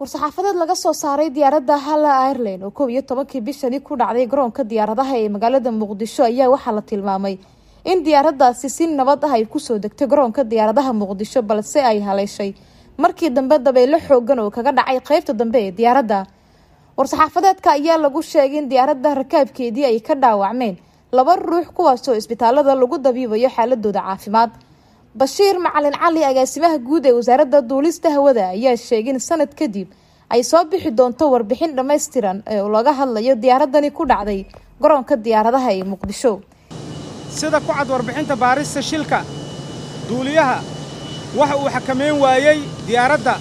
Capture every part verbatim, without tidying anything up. war-saxaafaded laga soo saaray diyaaradda Hala Airline oo koob iyo toban bishii ku dhacday garoonka diyaaradaha ee magaalada Muqdisho ayaa waxa la tilmaamay in diyaaraddaasi si nabad ah ay ku soo degtay garoonka diyaaradaha Muqdisho balse ay haleeshay markii dambe dabaylo xooggan oo kaga dhacay qaybta dambe ee diyaaradda. War-saxaafadeedka ayaa lagu sheegay in diyaaradda rakaabkeedii ay ka dhaawacmeen laba ruux kuwaasoo isbitaalada lagu dabiibayo xaaladooda caafimaad. Bashiir Macalin Cali agaasimaha guud ee wasaaradda duulista hawada ayaa sheegay in sanad kadib ay soo bixi doonto warbixin dhameystiran oo laga hadlayo diyaaradani ku dhacday garoonka diyaaradaha ee Muqdisho. sida ku cad warbixinta baarista shilka duuliyaha waxa uu xakameyn waayay diyaaradda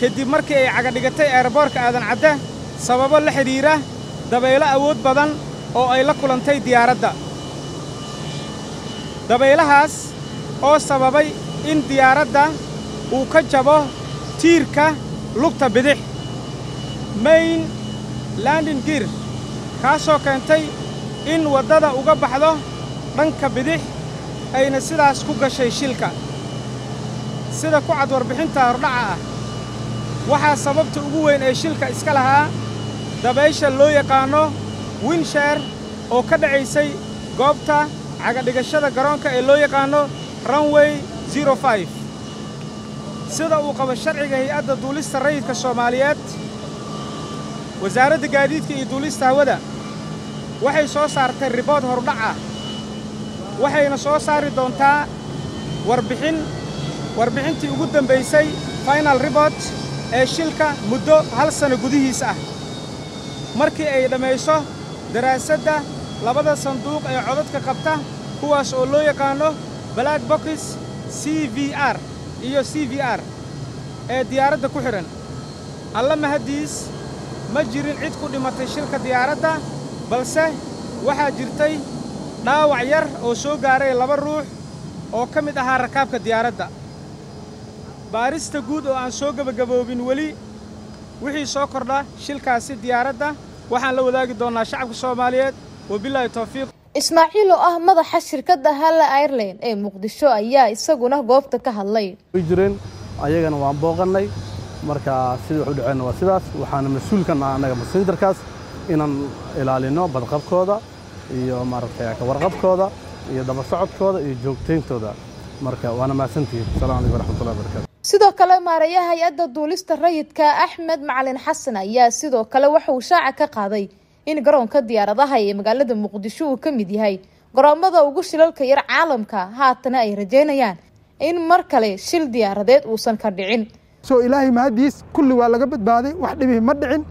kadib markii ay cagadhigatay airborka aadan cadde sababo la xiriira dabaylo awood badan oo ay la kulantay diyaaradda. dabaylahaas oo sababay in diyaaradda uu ka jabo tiirka lugta bidix main landing gear kaasoo keentay in waddada uga baxdo dhanka bidix ayna sidaas ku gashay shilka. sida ku cad warbixinta hordhaca ah waxaa sababta ugu weyn ee shilka iska lahaa dabaysha loo yaqaano windshear oo ka dhacaysay goobta cagadhigashada garoonka ee loo yaqaano runway zero five. sida uu qabo sharciga hay'adda duulista rayidka Soomaaliyeed, wasaaradda gaadiidka iyo duulista hawada waxay soo saartay ribood hordhac ah waxayna soo saari doontaa warbixin warbixintii ugu dambeysay final report ee shilka muddo hal sano gudihiis ah markii ay dhameyso daraasadda labada sanduuq ee codadka qabta kuwaas oo loo yaqaano black box C V R iyo C V R ee diyaaradda ku xiran. alla mahadiis ma jirin cid ku dhimatay shilka diyaaradda balse waxaa jirtay dhaawac yar oo soo gaaray laba ruux oo ka mid ahaa rakaabka diyaaradda. baarista guud oo aan soo gabagaboobin weli wixii soo kordha shilkaasi diyaaradda waxaan la wadaagi doonaa shacabka Soomaaliyeed. wabillahi tawfiiq. إسماعيل oo ah madaxa shirkadda Hala Airline ee Muqdisho ayaa isaguna goobta ka hadlay. jireen ayagana waan booqanay marka sida wuxuu dhaceen waa sidaas waxaan mas'uulkan anaga mas'uuldarkaas inaan ilaalino badqabkooda iyo maartay ka warqabkooda iyo daba socodkooda iyo joogtayntooda marka waana maasantii. salaamu alaykum wa rahmatullahi wa barakaatuh. sidoo kale maareeyaha hay'adda duulista rayidka Axmed Macalin Xasan ayaa sidoo kale waxa uu shaaca ka qaaday in garoonka diyaaradaha ee magaalada Muqdisho uu ka mid yahay garoomada ugu shilalka yar caalamka haatan ay rajeynayaan in mar kale shil diyaaradeed uusan ka dhicin. soo ilaahay mahadiis kulli waa laga badbaaday wax dhibi ma dhicin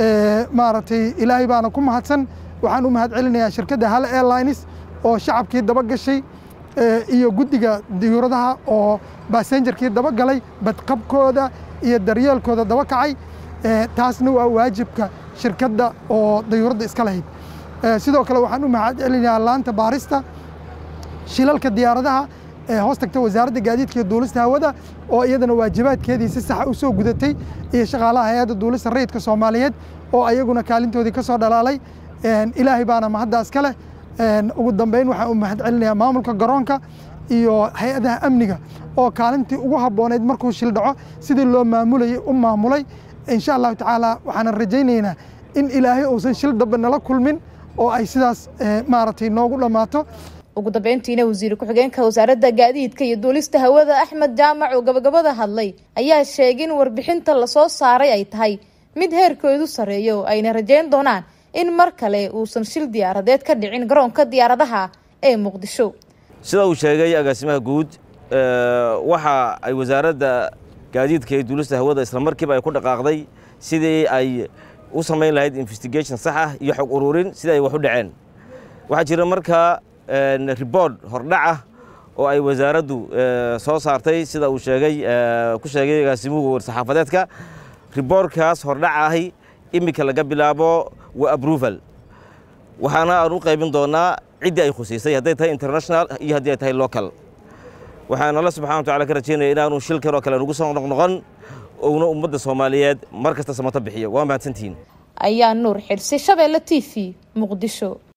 ee maartay ilaahay baana ku mahadsan. waxaan u mahad celinayaa shirkadda Hala Airlines oo shacabkii daba gashay iyo guddiga diyaaradaha oo baasanjarkii daba galay badqabkooda iyo daryeelkooda daba kacay taasna waa waajibka shirkadda oo diyaaradda iska lahayd. sidoo kale waxaan u mahad celinayaa laanta baarista shilalka diyaaradaha ee hoos tagta wasaaradda gaadiidka iyo duulista hawada oo iyadana waajibaadkeedii si sax u soo gudatay iyo shaqaalaha hay'adda duulista rayidka Soomaaliyeed oo ayaguna kaalintoodii ka soo dhalaalay. ilaahay baana mahaddaas kale. ugu dambeyn waxaan u mahad celinayaa maamulka garoonka iyo hay'adaha amniga oo kaalintii ugu habbooneyd markuu shil dhaco sidii loo maamulayay u maamulay. إن شاء الله تعالى وحنا رجينا إن إلهي أوصل شل دبنا لكل من أو أي سداس مارتين نقول لماته. وقد بينتينا وزير كحجين كوزارة جديد كي دولست هوذا أحمد جامع وقبل قبل هاللي أيها الشاجين وربحين تلصاص صاري أيتهاي مدهير كيدو صريو أين رجين دونان إن مركلة أوصل شل دياردات كدعين جرون كدياردها أي مقدشو. شلون شاجي أقسمها جود وحى أي وزارة gaadiid ka duulista hawada isla markiiba ay ku dhaqaaqday sidii ay u sameyn lahayd investigation sax ah iyo xog ururin sidii ay wax u dhaceen. waxa jira markaa report hordhac ah oo ay wasaaraddu soo saartay sida uu sheegay ku sheegay gaasimuhu saxaafadeedka. reportkaas hordhac ahi imika laga bilaabo wa approval waxaana aan u qaybin doonaa cidii ay khuseysay haday tahay international iyo haday tahay local. waxaan Allah subhanahu wa ta'ala ka rajeynayaa inaanu shil karo kala ugu soo noqnoqon oo ummadda Soomaaliyeed markasta samata bixiyo. waa mahadsantiin. ayaa Nuur Xirsi, Shabelle T V, Muqdisho.